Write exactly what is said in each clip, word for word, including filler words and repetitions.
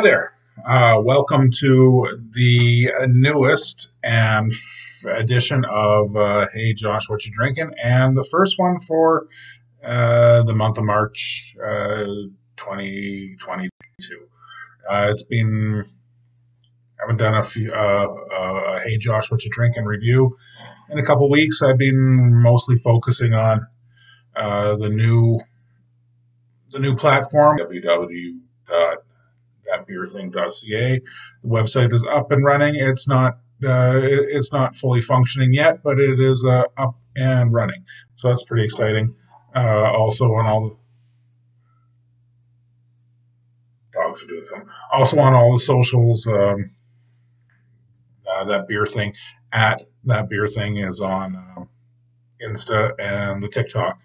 Hi there. Uh, welcome to the newest and edition of uh, Hey Josh, Whatcha Drinking? And the first one for uh, the month of March uh, twenty twenty-two. Uh, it's been, I haven't done a few, uh, uh, Hey Josh, Whatcha Drinking review in a couple weeks. I've been mostly focusing on uh, the new the new platform, w w w dot beerthing dot c a. The website is up and running. It's not uh, it's not fully functioning yet, but it is uh, up and running. So that's pretty exciting. Uh, also on all dogs are doing something. Also on all the socials. Um, uh, that beer thing at that beer thing is on uh, Insta and the TikTok.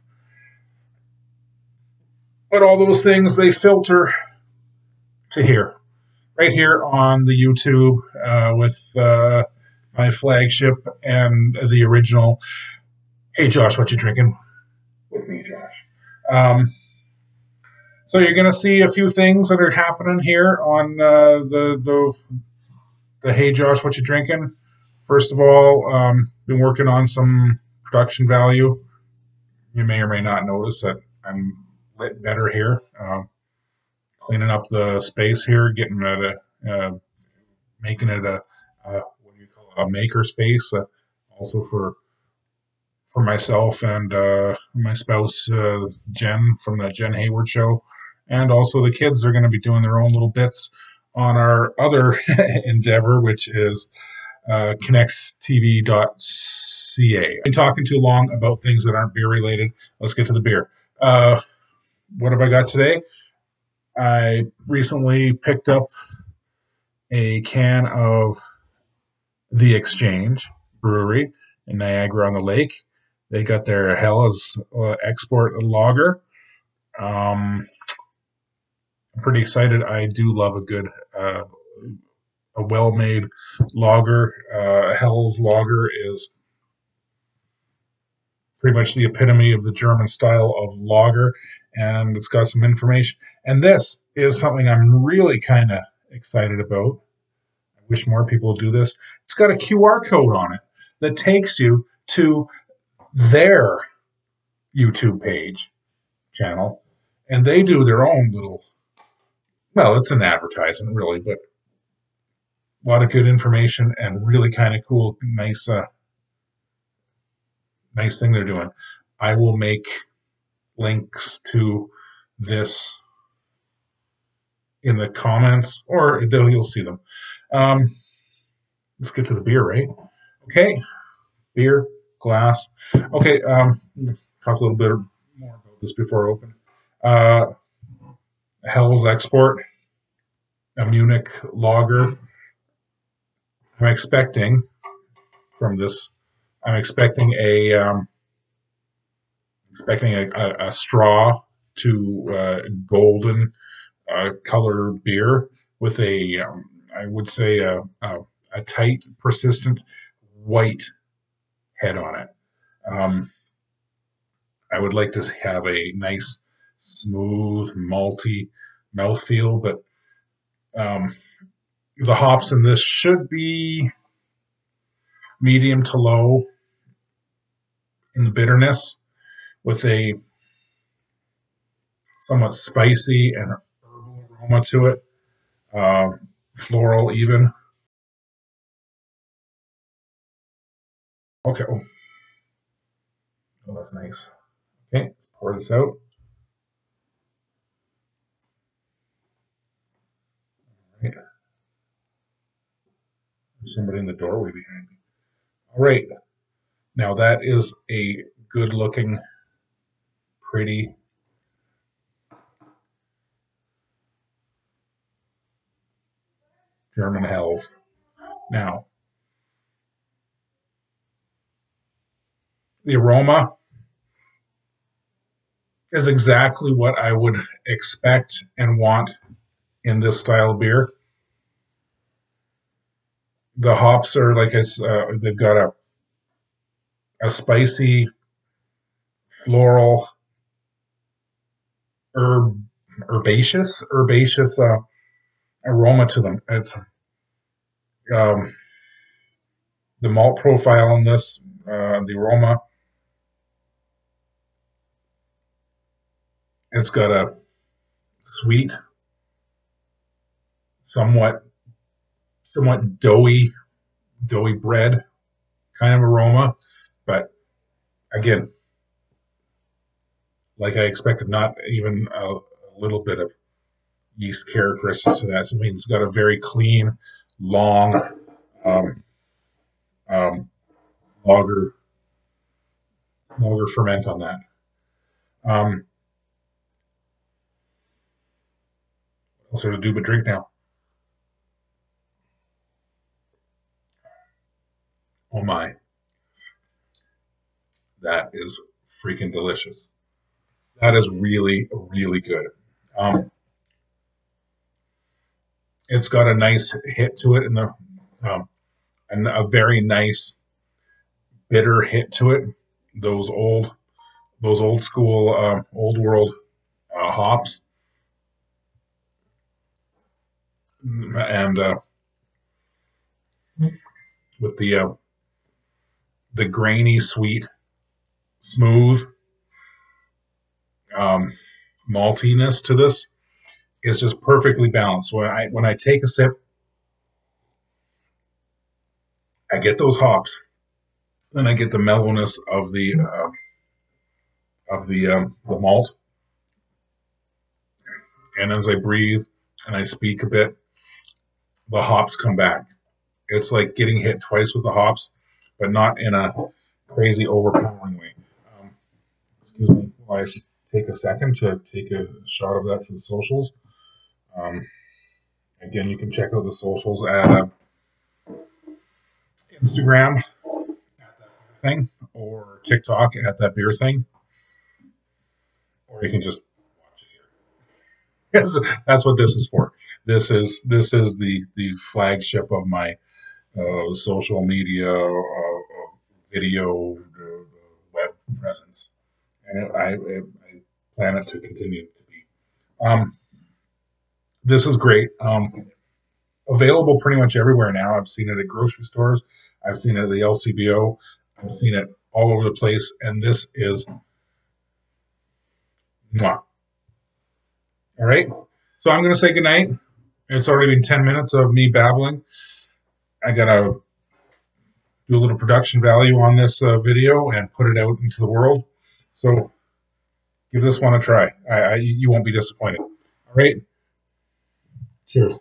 But all those things, they filter to here, right here on the YouTube uh, with uh, my flagship and the original Hey Josh, What You Drinking? With me, Josh. Um, so you're going to see a few things that are happening here on uh, the, the the Hey Josh, What You Drinking? First of all, um, been working on some production value. You may or may not notice that I'm lit better here. Uh, Cleaning up the space here, getting it a, uh, making it a, uh, what do you call it, a maker space. Uh, also for for myself and uh, my spouse uh, Jen from the Jen Hayward show, and also the kids are going to be doing their own little bits on our other endeavor, which is uh, Connect T V dot c a. I've been talking too long about things that aren't beer related. Let's get to the beer. Uh, what have I got today? I recently picked up a can of The Exchange Brewery in Niagara-on-the-Lake. They got their Helles uh, Export Lager. Um, I'm pretty excited. I do love a good, uh, a well-made lager. Uh, Helles Lager is pretty much the epitome of the German style of lager. And it's got some information. And this is something I'm really kind of excited about. I wish more people would do this. It's got a Q R code on it that takes you to their YouTube page channel. And they do their own little, well, it's an advertisement really, but a lot of good information and really kind of cool, nice, uh, nice thing they're doing. I will make links to this in the comments, or you'll see them. Um, let's get to the beer, right? Okay, beer, glass. Okay, um, talk a little bit more about this before I open. Uh, Helles Export, a Munich Lager. I'm expecting from this, I'm expecting a... Um, expecting a, a, a straw to uh, golden uh, color beer with a, um, I would say, a, a, a tight, persistent white head on it. Um, I would like to have a nice, smooth, malty mouthfeel, but um, the hops in this should be medium to low in the bitterness, with a somewhat spicy and herbal aroma to it, uh, floral even. Okay, oh, that's nice. Okay, let's pour this out. All right. There's somebody in the doorway behind me. All right, now that is a good-looking, pretty German Helles. Now, the aroma is exactly what I would expect and want in this style of beer. The hops are like it's uh, they've got a a spicy, floral, herb, herbaceous, herbaceous uh, aroma to them. It's um, the malt profile on this, uh, the aroma. It's got a sweet, somewhat, somewhat doughy, doughy bread kind of aroma, but again, like I expected, not even a, a little bit of yeast characteristics to that. So I mean, it's got a very clean, long um, um, lager, lager ferment on that. Um, what else to do but drink now? Oh my, that is freaking delicious. That is really, really good. Um, it's got a nice hit to it, and the um, and a very nice bitter hit to it. Those old, those old school, uh, old world uh, hops, and uh, with the uh, the grainy, sweet, smooth. Um, maltiness to this is just perfectly balanced. When I when I take a sip, I get those hops, then I get the mellowness of the uh, of the um, the malt, and as I breathe and I speak a bit, the hops come back. It's like getting hit twice with the hops, but not in a crazy overpowering way. Um, excuse me, I. Take a second to take a shot of that for the socials. Um, again, you can check out the socials at uh, Instagram at that thing, or TikTok at that beer thing, or you can just watch it here. Yes, that's what this is for. This is this is the the flagship of my uh, social media uh, video uh, web presence, and I. I plan it to continue to be. Um, this is great. Um, available pretty much everywhere now. I've seen it at grocery stores. I've seen it at the L C B O. I've seen it all over the place. And this is, mwah. All right. So I'm going to say goodnight. It's already been ten minutes of me babbling. I got to do a little production value on this uh, video and put it out into the world. So give this one a try. I, I, you won't be disappointed. All right. Cheers.